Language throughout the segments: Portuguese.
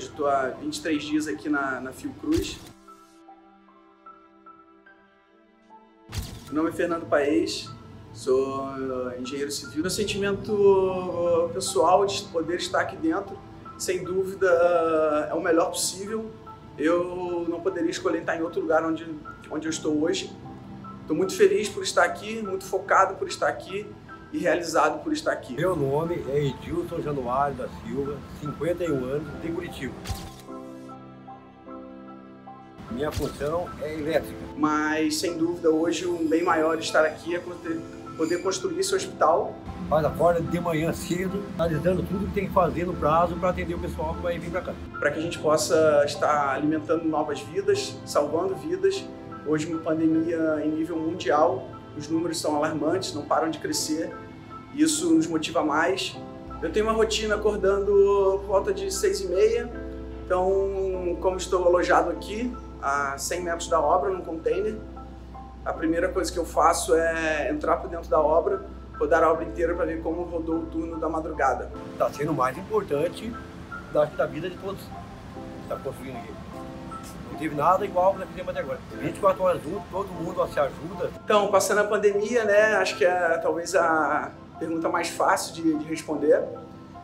hoje. Estou há 23 dias aqui na Fiocruz. Meu nome é Fernando Paez, sou engenheiro civil. Meu sentimento pessoal de poder estar aqui dentro, sem dúvida, é o melhor possível. Eu não poderia escolher estar em outro lugar onde eu estou hoje. Estou muito feliz por estar aqui, muito focado por estar aqui e realizado por estar aqui. Meu nome é Edilson Januário da Silva, 51 anos, em Curitiba. Minha função é elétrica. Mas, sem dúvida, hoje um bem maior de estar aqui é poder construir esse hospital. Mas acorda de manhã cedo, analisando tudo que tem que fazer no prazo para atender o pessoal que vai vir para cá. Para que a gente possa estar alimentando novas vidas, salvando vidas. Hoje, uma pandemia em nível mundial, os números são alarmantes, não param de crescer. Isso nos motiva mais. Eu tenho uma rotina acordando por volta de 6h30. Então, como estou alojado aqui, a 100 metros da obra, num container, a primeira coisa que eu faço é entrar por dentro da obra, rodar a obra inteira para ver como rodou o turno da madrugada. Está sendo o mais importante da vida de todos que está construindo aqui. Não teve nada igual que nós fizemos até agora. 24 horas juntos, todo mundo se ajuda. Então, passando a pandemia, né, acho que é talvez a pergunta mais fácil de responder.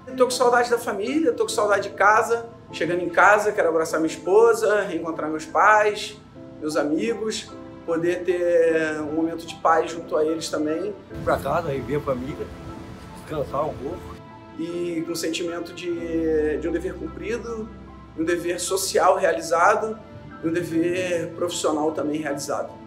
Estou com saudade da família, estou com saudade de casa. Chegando em casa, quero abraçar minha esposa, reencontrar meus pais, meus amigos, poder ter um momento de paz junto a eles também. Ir para casa, rever a família, descansar um pouco. E com o sentimento de um dever cumprido, um dever social realizado e um dever profissional também realizado.